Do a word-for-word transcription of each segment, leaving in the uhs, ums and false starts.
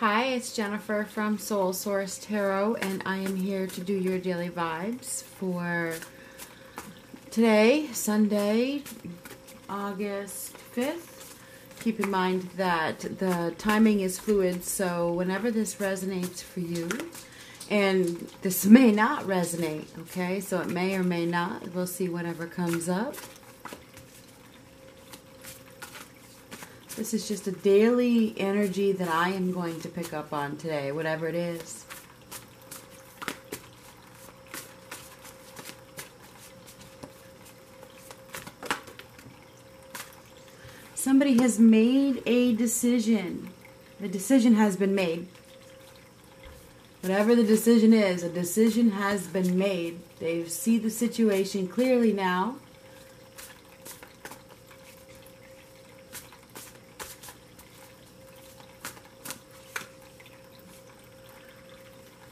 Hi, it's Jennifer from Soul Source Tarot, and I am here to do your daily vibes for today, Sunday, August fifth. Keep in mind that the timing is fluid, so whenever this resonates for you, and this may not resonate, okay? So it may or may not. We'll see whatever comes up. This is just a daily energy that I am going to pick up on today, whatever it is. Somebody has made a decision. The decision has been made. Whatever the decision is, a decision has been made. They see the situation clearly now.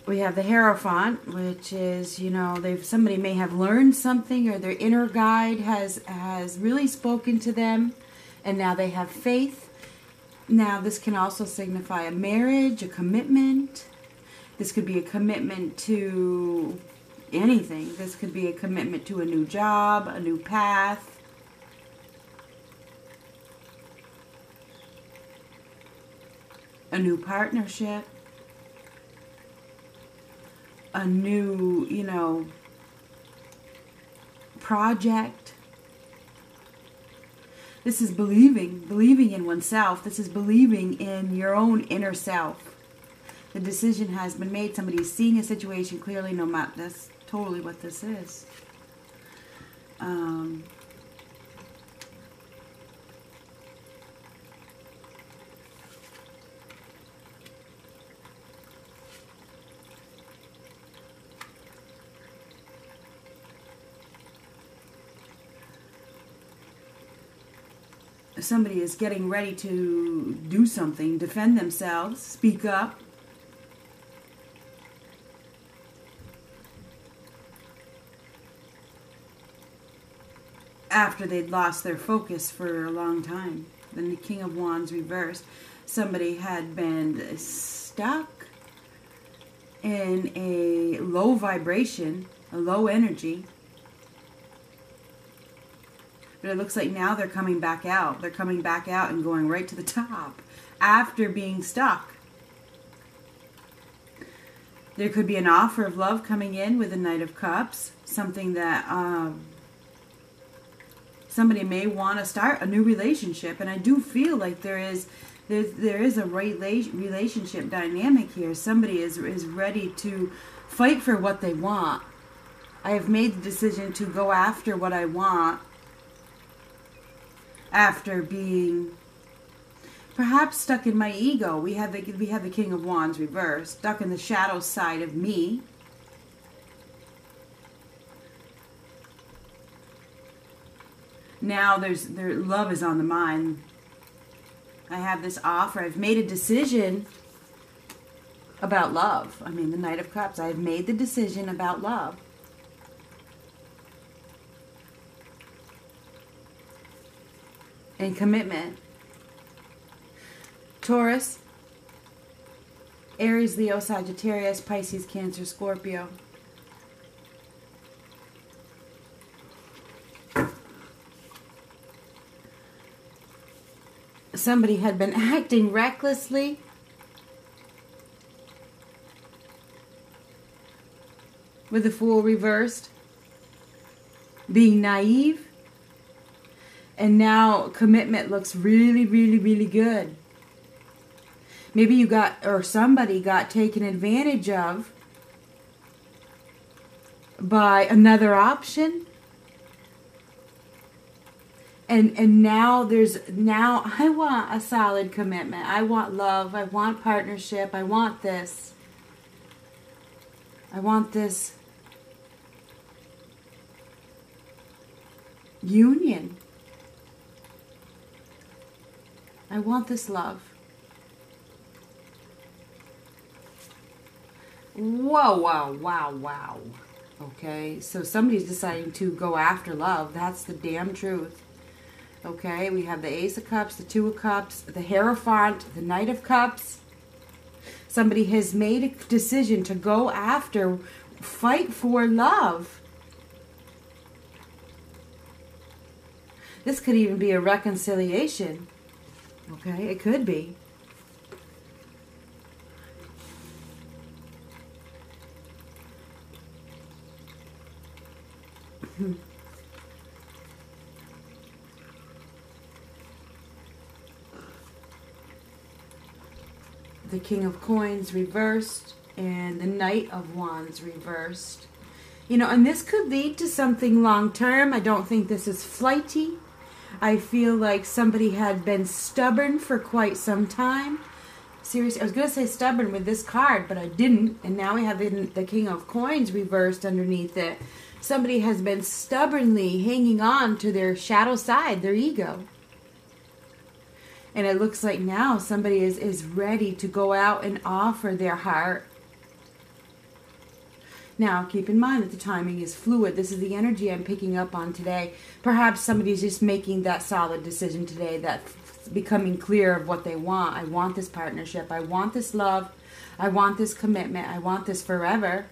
We have the Hierophant, which is, you know, they've somebody may have learned something, or their inner guide has has really spoken to them, and now they have faith. Now this can also signify a marriage, a commitment. This could be a commitment to anything. This could be a commitment to a new job, a new path. A new partnership. A new, you know, project. This is believing, believing in oneself. This is believing in your own inner self. The decision has been made. Somebody's seeing a situation clearly. No matter, that's totally what this is. Um, Somebody is getting ready to do something, defend themselves, speak up. After they'd lost their focus for a long time. Then the King of Wands reversed. Somebody had been stuck in a low vibration, a low energy. But it looks like now they're coming back out. They're coming back out and going right to the top after being stuck. There could be an offer of love coming in with a Knight of Cups. Something that um, somebody may want to start a new relationship. And I do feel like there is there, there is a rela- relationship dynamic here. Somebody is, is ready to fight for what they want. I have made the decision to go after what I want. After being perhaps stuck in my ego. We have, the, we have the King of Wands reversed, stuck in the shadow side of me. Now there's there, love is on the mind. I have this offer. I've made a decision about love. I mean, the Knight of Cups. I've made the decision about love. And commitment. Taurus, Aries, Leo, Sagittarius, Pisces, Cancer, Scorpio. Somebody had been acting recklessly. With the Fool reversed. Being naive. And now commitment looks really, really, really good. Maybe you got, or somebody got taken advantage of by another option. And and now there's, now I want a solid commitment. I want love. I want partnership. I want this. I want this union. I want this love. Whoa, wow, wow, wow. Okay, so somebody's deciding to go after love. That's the damn truth. Okay, we have the Ace of Cups, the Two of Cups, the Hierophant, the Knight of Cups. Somebody has made a decision to go after, fight for love. This could even be a reconciliation. Okay, it could be. The King of Coins reversed and the Knight of Wands reversed. You know, and this could lead to something long-term. I don't think this is flighty. I feel like somebody had been stubborn for quite some time. Seriously, I was going to say stubborn with this card, but I didn't. And now we have the King of Coins reversed underneath it. Somebody has been stubbornly hanging on to their shadow side, their ego. And it looks like now somebody is, is ready to go out and offer their heart. Now, keep in mind that the timing is fluid. This is the energy I'm picking up on today. Perhaps somebody's just making that solid decision today, that becoming clear of what they want. I want this partnership. I want this love. I want this commitment. I want this forever.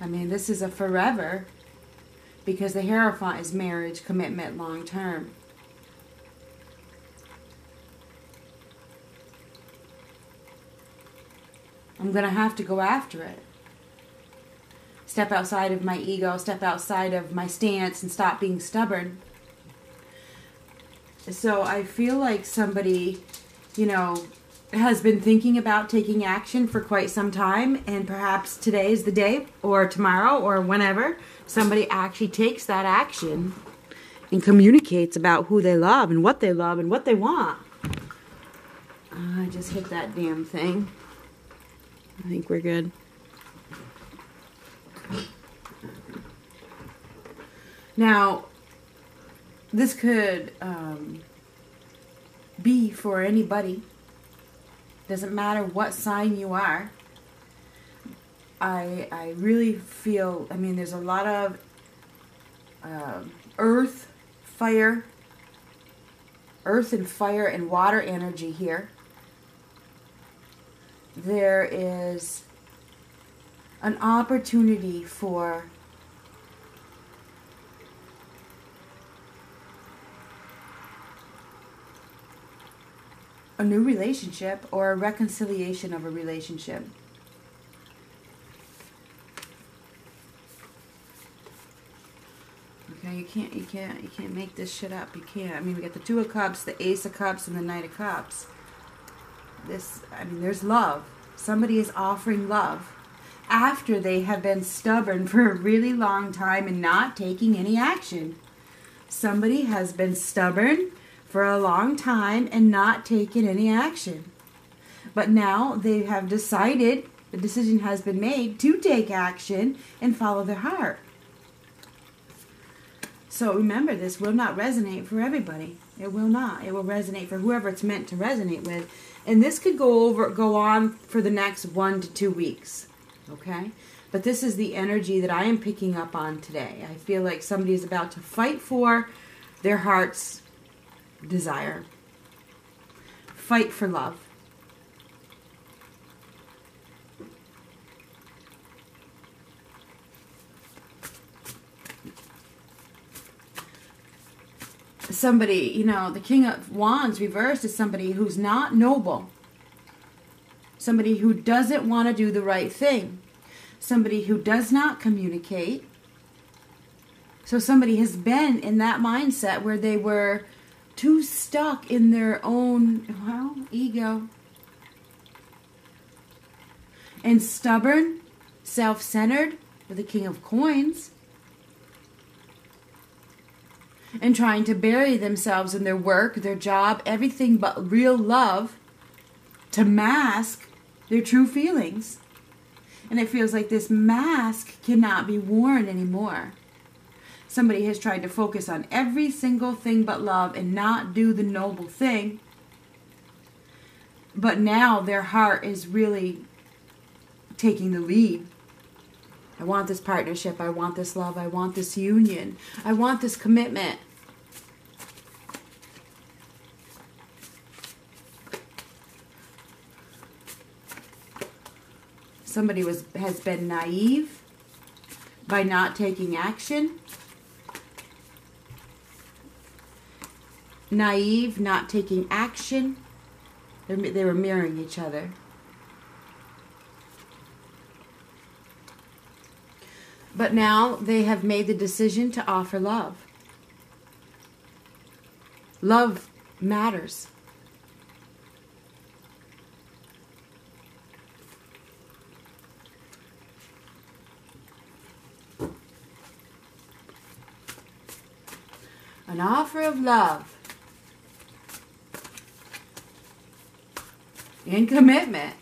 I mean, this is a forever, because the Hierophant is marriage, commitment, long term. I'm going to have to go after it. Step outside of my ego, step outside of my stance, and stop being stubborn. So I feel like somebody, you know, has been thinking about taking action for quite some time, and perhaps today is the day, or tomorrow, or whenever somebody actually takes that action and communicates about who they love and what they love and what they want. Uh, I just hit that damn thing. I think we're good. Now, this could um, be for anybody. Doesn't matter what sign you are. I, I really feel, I mean, there's a lot of uh, earth, fire, earth and fire and water energy here. There is an opportunity for a new relationship or a reconciliation of a relationship. Okay, you can't, you can't, you can't make this shit up. You can't. I mean, we got the Two of Cups, the Ace of Cups, and the Knight of Cups. This, I mean, there's love. Somebody is offering love after they have been stubborn for a really long time and not taking any action. Somebody has been stubborn for a long time and not taking any action. But now they have decided, the decision has been made to take action and follow their heart. So remember, this will not resonate for everybody. It will not. It will resonate for whoever it's meant to resonate with. And this could go over, go on for the next one to two weeks, okay? But this is the energy that I am picking up on today. I feel like somebody is about to fight for their heart's desire. Fight for love. Somebody, you know, the King of Wands reversed is somebody who's not noble. Somebody who doesn't want to do the right thing. Somebody who does not communicate. So somebody has been in that mindset where they were too stuck in their own, well, ego. And stubborn, self-centered, with the King of Coins. And trying to bury themselves in their work, their job, everything but real love to mask their true feelings. And it feels like this mask cannot be worn anymore. Somebody has tried to focus on every single thing but love and not do the noble thing. But now their heart is really taking the lead. I want this partnership. I want this love. I want this union. I want this commitment. somebody was has been naive by not taking action. Naive, not taking action. They're, they were mirroring each other. But now they have made the decision to offer love. Love matters. An offer of love and commitment.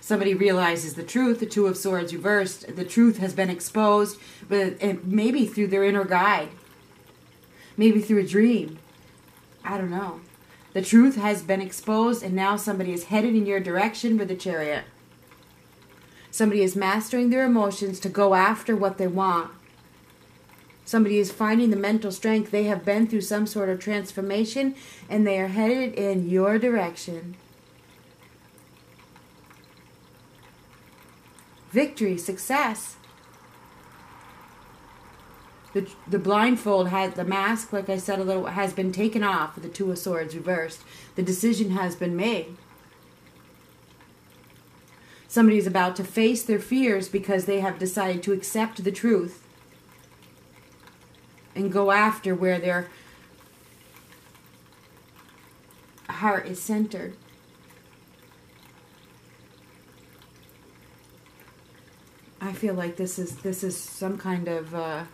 Somebody realizes the truth, the Two of Swords reversed. The truth has been exposed, but maybe through their inner guide. Maybe through a dream. I don't know. The truth has been exposed, and now somebody is headed in your direction with a chariot. Somebody is mastering their emotions to go after what they want. Somebody is finding the mental strength. They have been through some sort of transformation, and they are headed in your direction. Victory, success. The, the blindfold had the mask, like I said a little, has been taken off with the Two of Swords reversed. The decision has been made. Somebody is about to face their fears because they have decided to accept the truth and go after where their heart is centered. I feel like this is this is some kind of uh,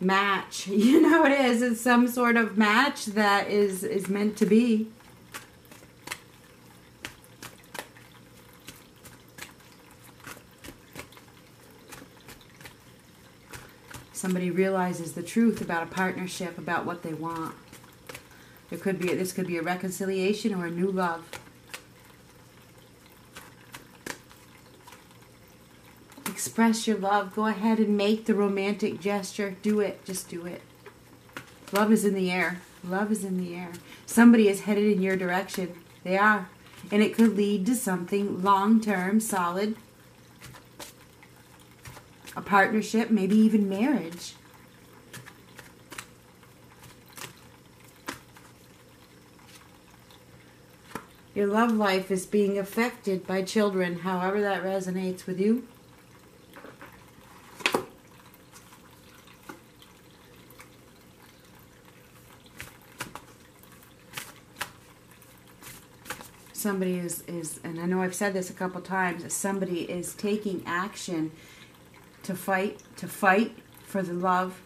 match. You know, it is. It's some sort of match that is is meant to be. Somebody realizes the truth about a partnership, about what they want. It could be, this could be a reconciliation or a new love. Express your love. Go ahead and make the romantic gesture. Do it. Just do it. Love is in the air. Love is in the air. Somebody is headed in your direction. They are. And it could lead to something long-term, solid. A partnership, maybe even marriage. Your love life is being affected by children, however that resonates with you. Somebody is, is, and I know I've said this a couple times, somebody is taking action to fight, to fight for the love.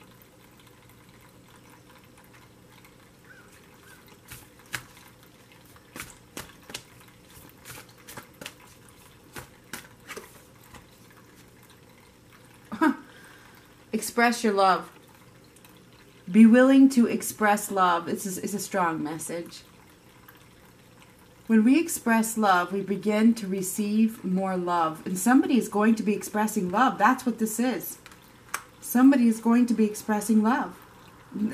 Express your love. Be willing to express love. It's a, it's a strong message. When we express love, we begin to receive more love. And somebody is going to be expressing love. That's what this is. Somebody is going to be expressing love.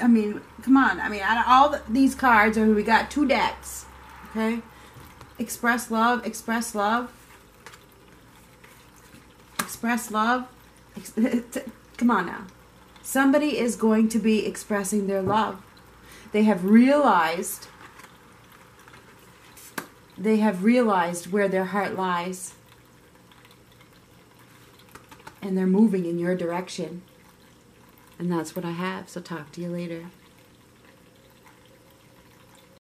I mean, come on. I mean, out of all the, these cards, I mean, we got two decks. Okay? Express love, express love. Express love. Ex come on now. Somebody is going to be expressing their love. They have realized... They have realized where their heart lies. And they're moving in your direction. And that's what I have. So talk to you later.